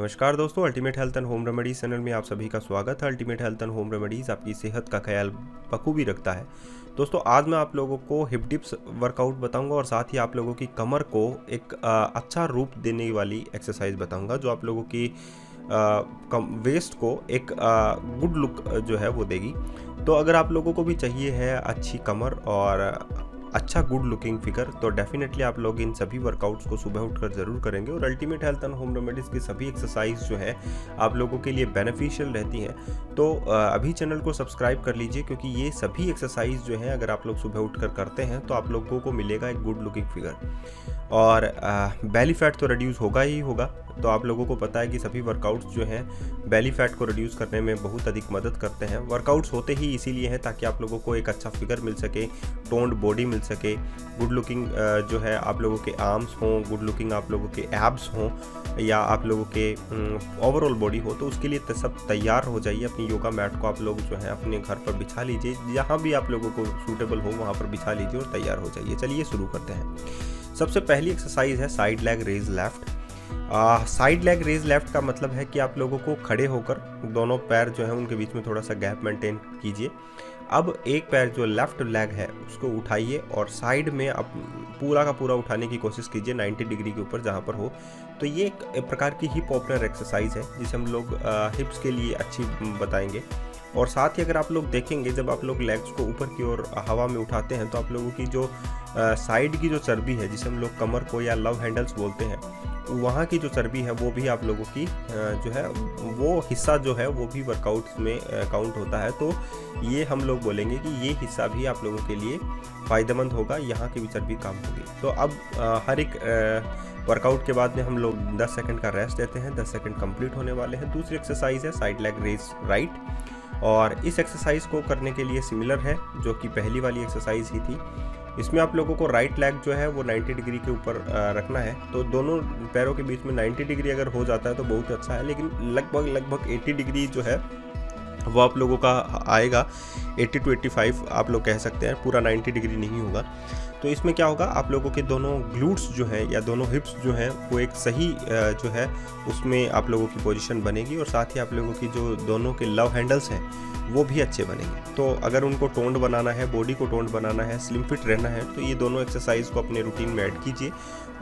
नमस्कार दोस्तों, ultimate health and home remedies channel में आप सभी का स्वागत है। Ultimate health and home remedies आपकी सेहत का ख्याल बखूबी रखता है। दोस्तों आज मैं आप लोगों को हिप डिप्स वर्कआउट बताऊंगा और साथ ही आप लोगों की कमर को एक अच्छा रूप देने वाली एक्सरसाइज बताऊंगा जो आप लोगों की वेस्ट को एक गुड लुक जो है वो देगी। तो अगर आप लोगों को भी चाहिए है अच्छी कमर और अच्छा गुड लुकिंग फिगर तो डेफिनेटली आप लोग इन सभी वर्कआउट्स को सुबह उठकर ज़रूर करेंगे और ultimate health and home remedies की सभी एक्सरसाइज जो है आप लोगों के लिए बेनिफिशियल रहती हैं। तो अभी चैनल को सब्सक्राइब कर लीजिए क्योंकि ये सभी एक्सरसाइज जो है अगर आप लोग सुबह उठकर करते हैं तो आप लोगों को मिलेगा एक गुड लुकिंग फिगर और बेली फैट तो रिड्यूस होगा ही होगा। तो आप लोगों को पता है कि सभी वर्कआउट्स जो हैं बेली फैट को रिड्यूस करने में बहुत अधिक मदद करते हैं। वर्कआउट्स होते ही इसीलिए हैं ताकि आप लोगों को एक अच्छा फिगर मिल सके, टोन्ड बॉडी मिल सके, गुड लुकिंग जो है आप लोगों के आर्म्स हों, गुड लुकिंग आप लोगों के एब्स हों या आप लोगों के ओवरऑल बॉडी हो। तो उसके लिए सब तैयार हो जाइए। अपनी योगा मैट को आप लोग जो है अपने घर पर बिछा लीजिए, जहाँ भी आप लोगों को सूटेबल हो वहाँ पर बिछा लीजिए और तैयार हो जाइए। चलिए शुरू करते हैं। सबसे पहली एक्सरसाइज है side leg raise left. Side leg raise left का मतलब है कि आप लोगों को खड़े होकर दोनों पैर जो है उनके बीच में थोड़ा सा गैप मेंटेन कीजिए। अब एक पैर जो लेफ्ट लेग है उसको उठाइए और साइड में आप पूरा का पूरा उठाने की कोशिश कीजिए 90 डिग्री के ऊपर जहाँ पर हो। तो ये एक प्रकार की हिप ओपनर एक्सरसाइज है जिसे हम लोग हिप्स के लिए अच्छी बताएंगे। और साथ ही अगर आप लोग देखेंगे जब आप लोग लेग्स को ऊपर की ओर हवा में उठाते हैं तो आप लोगों की जो साइड की जो चर्बी है जिसे हम लोग कमर को या लव हैंडल्स बोलते हैं वहाँ की जो चर्बी है वो भी आप लोगों की जो है वो हिस्सा जो है वो भी वर्कआउट्स में काउंट होता है। तो ये हम लोग बोलेंगे कि ये हिस्सा भी आप लोगों के लिए फ़ायदेमंद होगा, यहाँ की भी चर्बी कम होगी। तो अब हर एक वर्कआउट के बाद में हम लोग 10 सेकंड का रेस्ट देते हैं। 10 सेकंड कंप्लीट होने वाले हैं। दूसरी एक्सरसाइज है साइड लेग रेज राइट और इस एक्सरसाइज को करने के लिए सिमिलर है जो कि पहली वाली एक्सरसाइज ही थी। इसमें आप लोगों को राइट लेग जो है वो 90 डिग्री के ऊपर रखना है। तो दोनों पैरों के बीच में 90 डिग्री अगर हो जाता है तो बहुत अच्छा है, लेकिन लगभग 80 डिग्री जो है वो आप लोगों का आएगा, 80 टू 85 आप लोग कह सकते हैं, पूरा 90 डिग्री नहीं होगा। तो इसमें क्या होगा, आप लोगों के दोनों ग्लूट्स जो है या दोनों हिप्स जो हैं वो एक सही जो है उसमें आप लोगों की पोजीशन बनेगी और साथ ही आप लोगों की जो दोनों के लव हैंडल्स हैं वो भी अच्छे बनेंगे। तो अगर उनको टोन्ड बनाना है, बॉडी को टोन्ड बनाना है, स्लिम फिट रहना है तो ये दोनों एक्सरसाइज को अपने रूटीन में ऐड कीजिए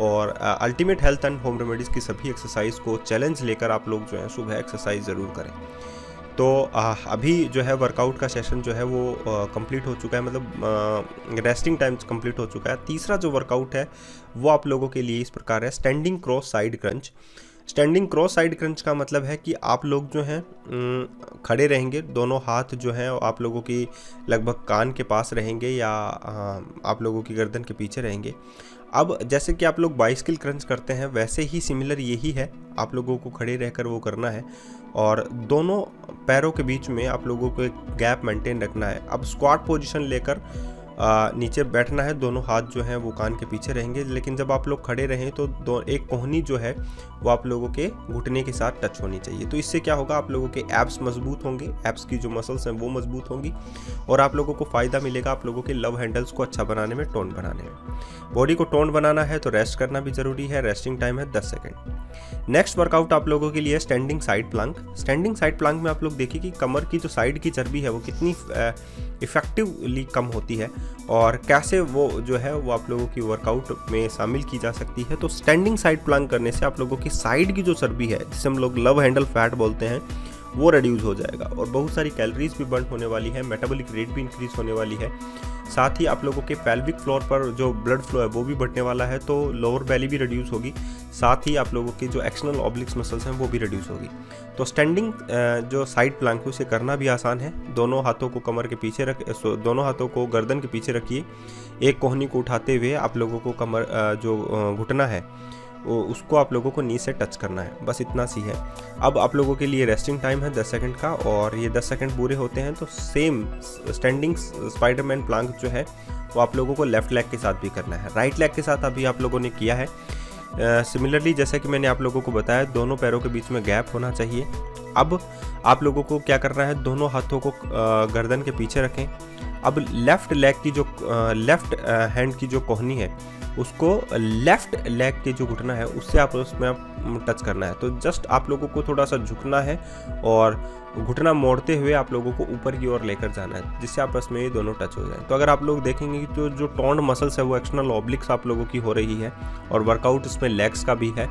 और ultimate health and home remedies की सभी एक्सरसाइज को चैलेंज लेकर आप लोग जो है सुबह एक्सरसाइज ज़रूर करें। तो अभी जो है वर्कआउट का सेशन जो है वो कंप्लीट हो चुका है, मतलब रेस्टिंग टाइम कंप्लीट हो चुका है। तीसरा जो वर्कआउट है वो आप लोगों के लिए इस प्रकार है standing cross side crunch. Standing cross side crunch का मतलब है कि आप लोग जो हैं खड़े रहेंगे, दोनों हाथ जो हैं आप लोगों की लगभग कान के पास रहेंगे या आप लोगों की गर्दन के पीछे रहेंगे। अब जैसे कि आप लोग बाइसिकल क्रंच करते हैं वैसे ही सिमिलर यही है, आप लोगों को खड़े रहकर वो करना है और दोनों पैरों के बीच में आप लोगों को एक गैप मेंटेन रखना है। अब स्क्वाट पोजीशन लेकर नीचे बैठना है, दोनों हाथ जो हैं वो कान के पीछे रहेंगे, लेकिन जब आप लोग खड़े रहें तो एक कोहनी जो है वो आप लोगों के घुटने के साथ टच होनी चाहिए। तो इससे क्या होगा, आप लोगों के एब्स मजबूत होंगे, एब्स की जो मसल्स हैं वो मजबूत होंगी और आप लोगों को फ़ायदा मिलेगा आप लोगों के लव हैंडल्स को अच्छा बनाने में, टोन बनाने में। बॉडी को टोन बनाना है तो रेस्ट करना भी ज़रूरी है। रेस्टिंग टाइम है 10 सेकेंड। नेक्स्ट वर्कआउट आप लोगों के लिए standing side plank. Standing side plank में आप लोग देखिए कि कमर की जो साइड की चर्बी है वो कितनी इफ़ेक्टिवली कम होती है और कैसे वो जो है वो आप लोगों की वर्कआउट में शामिल की जा सकती है। तो स्टैंडिंग साइड प्लैंक करने से आप लोगों की साइड की जो चर्बी है जिसे हम लोग लव हैंडल फैट बोलते हैं वो रिड्यूस हो जाएगा और बहुत सारी कैलोरीज भी बर्न होने वाली है, मेटाबॉलिक रेट भी इंक्रीज होने वाली है। साथ ही आप लोगों के पेल्विक फ्लोर पर जो ब्लड फ्लो है वो भी बढ़ने वाला है तो लोअर बैली भी रिड्यूस होगी, साथ ही आप लोगों की जो एक्सटर्नल ऑब्लिक्स मसल्स हैं वो भी रिड्यूस होगी। तो स्टैंडिंग जो साइड प्लैंक है उसे करना भी आसान है। दोनों हाथों को कमर के पीछे दोनों हाथों को गर्दन के पीछे रखिए, एक कोहनी को उठाते हुए आप लोगों को कमर जो घुटना है उसको आप लोगों को नी से टच करना है, बस इतना सी है। अब आप लोगों के लिए रेस्टिंग टाइम है 10 सेकंड का और ये 10 सेकंड पूरे होते हैं तो सेम स्टैंडिंग स्पाइडरमैन प्लैंक जो है वो आप लोगों को लेफ़्ट लेग के साथ भी करना है, राइट लेग के साथ अभी आप लोगों ने किया है। सिमिलरली जैसा कि मैंने आप लोगों को बताया दोनों पैरों के बीच में गैप होना चाहिए अब आप लोगों को क्या करना है, दोनों हाथों को गर्दन के पीछे रखें। अब लेफ्ट लेग की जो लेफ्ट हैंड की जो कोहनी है उसको लेफ्ट लेग के जो घुटना है उससे आप उसमें आप टच करना है। तो जस्ट आप लोगों को थोड़ा सा झुकना है और घुटना मोड़ते हुए आप लोगों को ऊपर की ओर लेकर जाना है, जिससे आपस में ये दोनों टच हो जाए। तो अगर आप लोग देखेंगे कि तो जो टॉन्ड मसल्स है वो एक्सटर्नल ऑब्लिक्स आप लोगों की हो रही है और वर्कआउट इसमें लेग्स का भी है,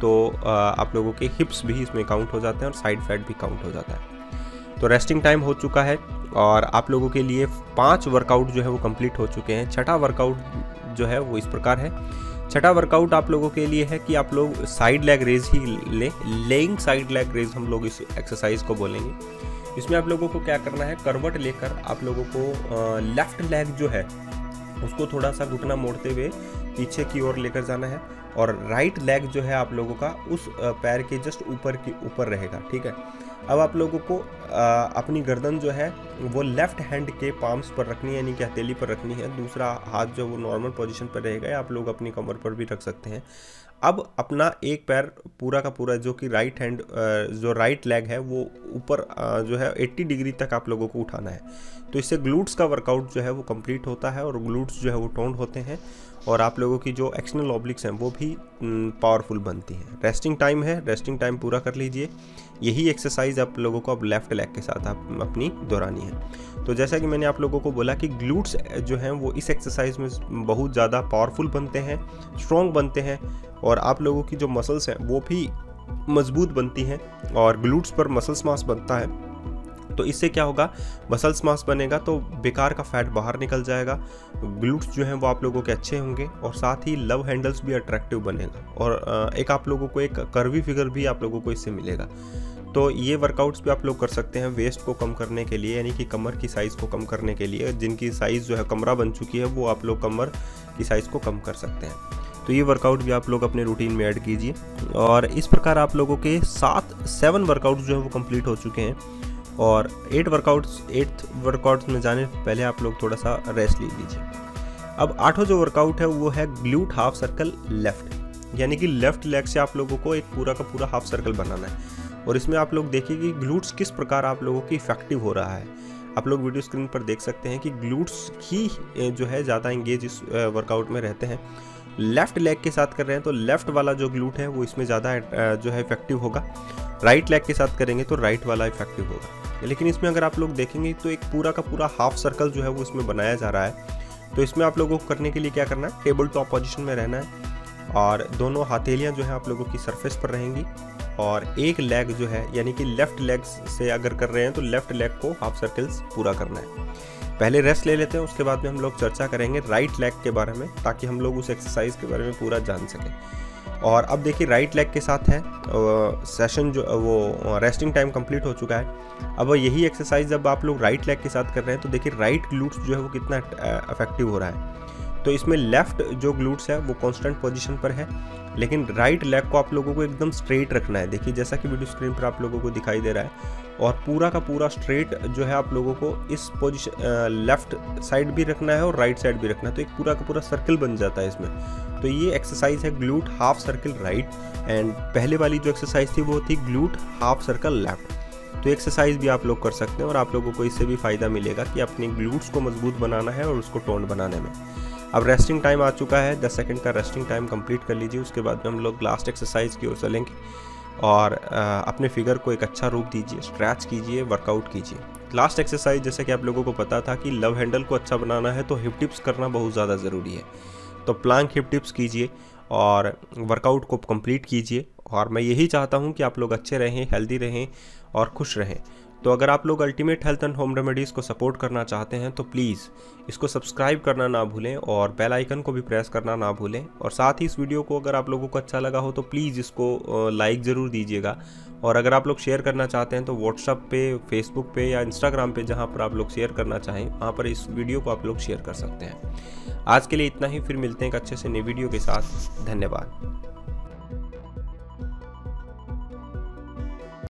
तो आप लोगों के हिप्स भी इसमें काउंट हो जाते हैं और साइड फैट भी काउंट हो जाता है। तो रेस्टिंग टाइम हो चुका है और आप लोगों के लिए 5 वर्कआउट जो है वो कंप्लीट हो चुके हैं। छठा वर्कआउट जो है वो इस प्रकार है। छठा वर्कआउट आप लोगों के लिए है कि आप लोग साइड लेग रेज ही लें, लेइंग साइड लेग रेज हम लोग इस एक्सरसाइज को बोलेंगे। इसमें आप लोगों को क्या करना है, करवट लेकर आप लोगों को लेफ्ट लेग जो है उसको थोड़ा सा घुटना मोड़ते हुए पीछे की ओर लेकर जाना है और राइट लेग जो है आप लोगों का उस पैर के जस्ट ऊपर की ऊपर रहेगा, ठीक है। अब आप लोगों को अपनी गर्दन जो है वो लेफ़्ट हैंड के पाम्स पर रखनी है, यानी कि हथेली पर रखनी है। दूसरा हाथ जो वो नॉर्मल पोजीशन पर रहेगा, आप लोग अपनी कमर पर भी रख सकते हैं। अब अपना एक पैर पूरा का पूरा जो कि राइट हैंड जो राइट लेग है वो ऊपर जो है 80 डिग्री तक आप लोगों को उठाना है। तो इससे ग्लूट्स का वर्कआउट जो है वो कंप्लीट होता है और ग्लूट्स जो है वो टोन्ड होते हैं और आप लोगों की जो एक्सटर्नल ऑब्लिक्स हैं वो भी पावरफुल बनती हैं। रेस्टिंग टाइम है, रेस्टिंग टाइम पूरा कर लीजिए। यही एक्सरसाइज आप लोगों को अब लेफ्ट लेग के साथ आप अपनी दोहरानी है। तो जैसा कि मैंने आप लोगों को बोला कि ग्लूट्स जो हैं वो इस एक्सरसाइज में बहुत ज़्यादा पावरफुल बनते हैं, स्ट्रॉन्ग बनते हैं और आप लोगों की जो मसल्स हैं वो भी मजबूत बनती हैं और ग्लूट्स पर मसल्स मास बनता है। तो इससे क्या होगा, मसल्स मास बनेगा तो बेकार का फैट बाहर निकल जाएगा, ग्लूट्स जो हैं वो आप लोगों के अच्छे होंगे और साथ ही लव हैंडल्स भी अट्रैक्टिव बनेगा और एक आप लोगों को एक कर्वी फिगर भी आप लोगों को इससे मिलेगा। तो ये वर्कआउट्स भी आप लोग कर सकते हैं वेस्ट को कम करने के लिए, यानी कि कमर की साइज़ को कम करने के लिए। जिनकी साइज़ जो है कमरा बन चुकी है वो आप लोग कमर की साइज़ को कम कर सकते हैं। तो ये वर्कआउट भी आप लोग अपने रूटीन में ऐड कीजिए। और इस प्रकार आप लोगों के 7 वर्कआउट जो है वो कंप्लीट हो चुके हैं और 8 वर्कआउट्स में जाने पहले आप लोग थोड़ा सा रेस्ट ले लीजिए। अब 8वां जो वर्कआउट है वो है ग्लूट हाफ सर्कल लेफ़्ट, यानी कि लेफ़्ट लेग से आप लोगों को एक पूरा का पूरा हाफ सर्कल बनाना है। और इसमें आप लोग देखिए कि ग्लूट्स किस प्रकार आप लोगों की इफेक्टिव हो रहा है। आप लोग वीडियो स्क्रीन पर देख सकते हैं कि ग्लूट्स ही जो है ज़्यादा इंगेज इस वर्कआउट में रहते हैं। लेफ़्ट लेग के साथ कर रहे हैं तो लेफ़्ट वाला जो ग्लूट है वो इसमें ज़्यादा जो है इफेक्टिव होगा। राइट लेग के साथ करेंगे तो राइट वाला इफेक्टिव होगा। लेकिन इसमें अगर आप लोग देखेंगे तो एक पूरा का पूरा हाफ सर्कल जो है वो इसमें बनाया जा रहा है। तो इसमें आप लोगों को करने के लिए क्या करना है, टेबल टॉप पोजीशन में रहना है और दोनों हथेलियाँ जो है आप लोगों की सरफेस पर रहेंगी और एक लेग जो है यानी कि लेफ़्ट लेग से अगर कर रहे हैं तो लेफ़्ट लेग को हाफ सर्कल्स पूरा करना है। पहले रेस्ट ले लेते हैं, उसके बाद में हम लोग चर्चा करेंगे राइट लेग के बारे में, ताकि हम लोग उस एक्सरसाइज के बारे में पूरा जान सकें। और अब देखिए राइट लेग के साथ है सेशन जो वो रेस्टिंग टाइम कंप्लीट हो चुका है। अब यही एक्सरसाइज जब आप लोग राइट लेग के साथ कर रहे हैं तो देखिए राइट ग्लूट्स जो है वो कितना इफेक्टिव हो रहा है। तो इसमें लेफ़्ट जो ग्लूट्स है वो कॉन्स्टेंट पोजिशन पर है, लेकिन राइट लेग को आप लोगों को एकदम स्ट्रेट रखना है। देखिए जैसा कि वीडियो स्क्रीन पर आप लोगों को दिखाई दे रहा है और पूरा का पूरा स्ट्रेट जो है आप लोगों को इस पोजीशन लेफ़्ट साइड भी रखना है और राइट साइड भी रखना है। तो एक पूरा का पूरा सर्कल बन जाता है इसमें। तो ये एक्सरसाइज है glute half circle right and पहले वाली जो एक्सरसाइज थी वो थी ग्लूट हाफ सर्कल लेफ़्ट। तो एक्सरसाइज भी आप लोग कर सकते हैं और आप लोगों को इससे भी फ़ायदा मिलेगा कि अपने ग्लूट्स को मजबूत बनाना है और उसको टोन बनाने में। अब रेस्टिंग टाइम आ चुका है, 10 सेकंड का रेस्टिंग टाइम कंप्लीट कर लीजिए। उसके बाद में हम लोग लास्ट एक्सरसाइज की ओर चलेंगे और अपने फिगर को एक अच्छा रूप दीजिए, स्ट्रेच कीजिए, वर्कआउट कीजिए। लास्ट एक्सरसाइज जैसे कि आप लोगों को पता था कि लव हैंडल को अच्छा बनाना है तो हिप टिप्स करना बहुत ज़्यादा ज़रूरी है। तो प्लैंक हिप टिप्स कीजिए और वर्कआउट को कंप्लीट कीजिए। और मैं यही चाहता हूँ कि आप लोग अच्छे रहें, हेल्दी रहें और खुश रहें। तो अगर आप लोग ultimate health and home remedies को सपोर्ट करना चाहते हैं तो प्लीज़ इसको सब्सक्राइब करना ना भूलें और बेल आइकन को भी प्रेस करना ना भूलें। और साथ ही इस वीडियो को अगर आप लोगों को अच्छा लगा हो तो प्लीज़ इसको लाइक ज़रूर दीजिएगा। और अगर आप लोग शेयर करना चाहते हैं तो व्हाट्सएप पे, फेसबुक पे या इंस्टाग्राम पे, जहाँ पर आप लोग शेयर करना चाहें वहाँ पर इस वीडियो को आप लोग शेयर कर सकते हैं। आज के लिए इतना ही, फिर मिलते हैं एक अच्छे से नई वीडियो के साथ। धन्यवाद।